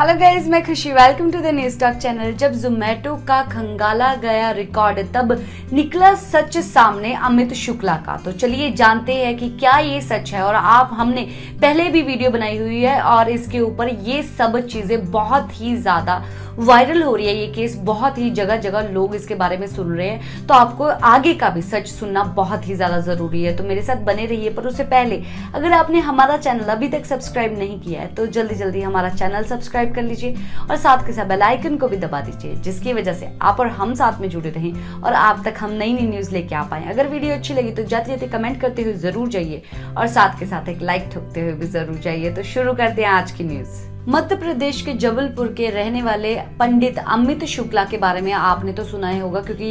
Hello guys, मैं Khushi, welcome to the news talk channel. जब Zomato का खंगाला गया रिकॉर्ड, तब निकला सच सामने अमित शुक्ला का। तो चलिए जानते हैं कि क्या ये सच है। और आप हमने पहले भी वीडियो बनाई हुई है और इसके ऊपर ये सब चीजें बहुत ही ज्यादा वायरल हो रही है। ये केस बहुत ही जगह जगह लोग इसके बारे में सुन रहे हैं, तो आपको आगे का भी सच सुनना बहुत ही ज्यादा जरूरी है। तो मेरे साथ बने रहिए। पर उससे पहले अगर आपने हमारा चैनल अभी तक सब्सक्राइब नहीं किया है तो जल्दी जल्दी हमारा चैनल सब्सक्राइब कर लीजिए और साथ के साथ बेल आइकन को भी दबा दीजिए, जिसकी वजह से आप और हम साथ में जुड़े रहें और आप तक हम नई नई न्यूज लेके आ पाए। अगर वीडियो अच्छी लगी तो जाते जाते कमेंट करते हुए जरूर जाइए और साथ के साथ एक लाइक ठोकते हुए भी जरूर जाइए। तो शुरू करते हैं आज की न्यूज। मध्य प्रदेश के जबलपुर के रहने वाले पंडित अमित शुक्ला के बारे में आपने तो सुना ही होगा, क्योंकि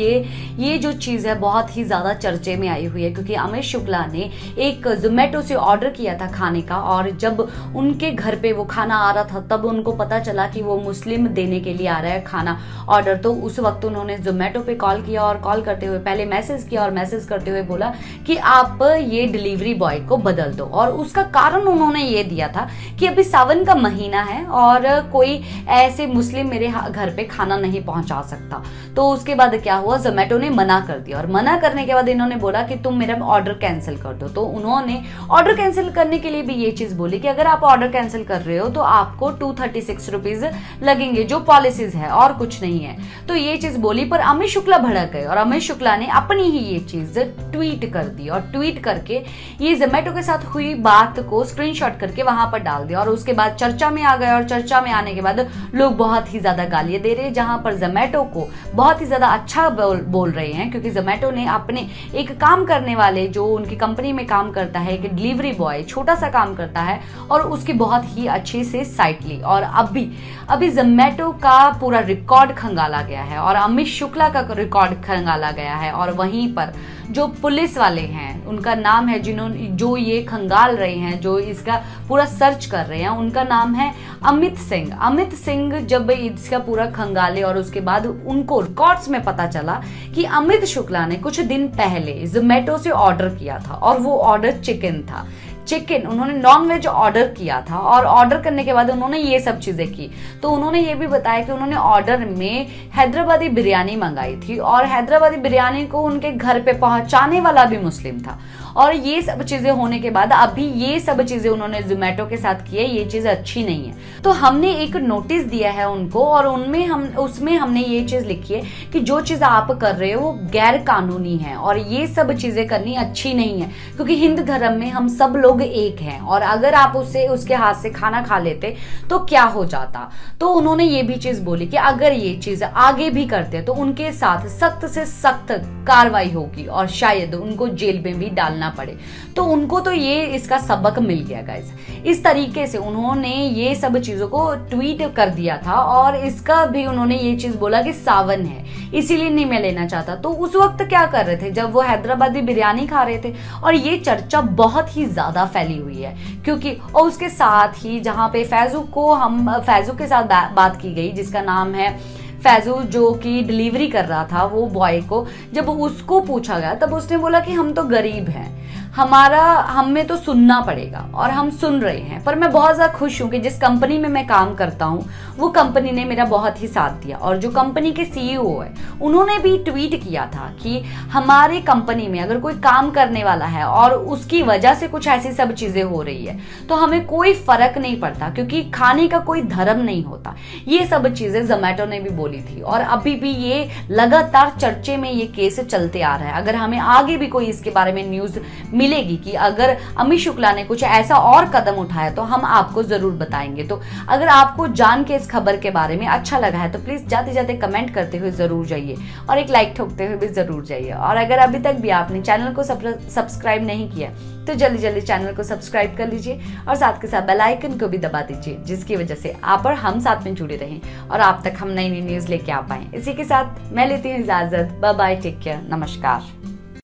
ये जो चीज़ है बहुत ही ज़्यादा चर्चे में आई हुई है। क्योंकि अमित शुक्ला ने एक ज़ोमैटो से ऑर्डर किया था खाने का, और जब उनके घर पे वो खाना आ रहा था तब उनको पता चला कि वो मुस्लिम देने के लिए आ रहा है खाना ऑर्डर। तो उस वक्त उन्होंने ज़ोमैटो पर कॉल किया और कॉल करते हुए पहले मैसेज किया और मैसेज करते हुए बोला कि आप ये डिलीवरी बॉय को बदल दो। और उसका कारण उन्होंने ये दिया था कि अभी सावन का महीना है और कोई ऐसे मुस्लिम मेरे घर पे खाना नहीं पहुंचा सकता। तो उसके बाद क्या हुआ, ज़ोमैटो ने मना कर दिया और मना करने के बाद इन्होंने बोला कि तुम मेरा ऑर्डर कैंसिल कर दो। तो उन्होंने ऑर्डर कैंसिल करने के लिए भी ये चीज बोली कि अगर आप ऑर्डर कैंसिल कर रहे हो तो आपको 236 रुपीज लगेंगे, जो पॉलिसीज है और कुछ नहीं है। तो ये चीज बोली, पर अमित शुक्ला भड़क गए और अमित शुक्ला ने अपनी ही ये चीज ट्वीट कर दी और ट्वीट करके ये ज़ोमैटो के साथ हुई बात को स्क्रीनशॉट करके वहां पर डाल दिया। और उसके बाद चर्चा में गए और चर्चा में आने के बाद लोग बहुत ही ज्यादा गालियां दे रहे हैं, जहां पर ज़ोमैटो को बहुत ही ज्यादा अच्छा बोल रहे हैं। क्योंकि ज़ोमैटो ने अपने एक काम करने वाले, जो उनकी कंपनी में काम करता है, एक डिलीवरी बॉय छोटा सा काम करता है, और उसकी बहुत ही अच्छे से साइट ली। और अभी ज़ोमैटो का पूरा रिकॉर्ड खंगाला गया है और अमित शुक्ला का रिकॉर्ड खंगाला गया है। और वहीं पर जो पुलिस वाले हैं, उनका नाम है, जिन्होंने जो ये खंगाल रहे हैं, जो इसका पूरा सर्च कर रहे हैं, उनका नाम है अमित सिंह। अमित सिंह जब इसका पूरा खंगाले और उसके बाद उनको रिकॉर्ड्स में पता चला कि अमित शुक्ला ने कुछ दिन पहले ज़ोमैटो से ऑर्डर किया था और वो ऑर्डर चिकन उन्होंने नॉनवेज ऑर्डर किया था। और ऑर्डर करने के बाद उन्होंने ये सब चीज़ें की। तो उन्होंने ये भी बताया कि उन्होंने ऑर्डर में हैदराबादी बिरयानी मंगाई थी और हैदराबादी बिरयानी को उनके घर पे पहुंचाने वाला भी मुस्लिम था। और ये सब चीज़ें होने के बाद अभी ये सब चीज़ें उन्होंने ज़ोमैटो के साथ की है। ये चीज़ अच्छी नहीं है। तो हमने एक नोटिस दिया है उनको और उसमें हमने ये चीज़ लिखी है कि जो चीज़ आप कर रहे हो वो गैर कानूनी है और ये सब चीज़ें करनी अच्छी नहीं है, क्योंकि हिंदू धर्म में हम सब लोग एक हैं। और अगर आप उसके हाथ से खाना खा लेते तो क्या हो जाता। तो उन्होंने ये भी चीज़ बोली कि अगर ये चीज़ आगे भी करते तो उनके साथ सख्त से सख्त कार्रवाई होगी और शायद उनको जेल में भी डालना पड़े। तो उनको तो ये इसका सबक मिल गया गाइस। इस तरीके से उन्होंने ये सब चीजों को ट्वीट कर दिया था और इसका भी उन्होंने ये चीज बोला कि सावन है इसीलिए नहीं मैं लेना चाहता। तो उस वक्त क्या कर रहे थे, जब वो हैदराबादी बिरयानी खा रहे थे। और ये चर्चा बहुत ही ज्यादा फैली हुई है क्योंकि, और उसके साथ ही जहां पे फैजू के साथ बात की गई, जिसका नाम है फैजू, जो कि डिलीवरी कर रहा था वो बॉय को, जब उसको पूछा गया तब उसने बोला कि हम तो गरीब हैं, हमें तो सुनना पड़ेगा और हम सुन रहे हैं। पर मैं बहुत ज़्यादा खुश हूँ कि जिस कंपनी में मैं काम करता हूँ वो कंपनी ने मेरा बहुत ही साथ दिया। और जो कंपनी के CEO है उन्होंने भी ट्वीट किया था कि हमारे कंपनी में अगर कोई काम करने वाला है और उसकी वजह से कुछ ऐसी सब चीज़ें हो रही है तो हमें कोई फर्क नहीं पड़ता, क्योंकि खाने का कोई धर्म नहीं होता। ये सब चीज़ें ज़ोमैटो ने भी बोली थी और अभी भी ये लगातार चर्चे में ये केस चलते आ रहा है। अगर हमें आगे भी कोई इसके बारे में न्यूज़ मिलेगी कि अगर अमित शुक्ला ने कुछ ऐसा और कदम उठाया तो हम आपको जरूर बताएंगे। तो अगर आपको जान के इस खबर के बारे में अच्छा लगा है तो प्लीज जाते जाते कमेंट करते हुए जरूर जाइए और एक लाइक ठोकते हुए भी जरूर जाइए। और अगर अभी तक भी आपने चैनल को सब्सक्राइब नहीं किया तो जल्दी जल्दी चैनल को सब्सक्राइब कर लीजिए और साथ के साथ बेल आइकन को भी दबा दीजिए, जिसकी वजह से आप और हम साथ में जुड़े रहें और आप तक हम नई नई न्यूज लेके आ पाए। इसी के साथ मैं लेती हूँ इजाजत। बाय बाय, टेक केयर, नमस्कार।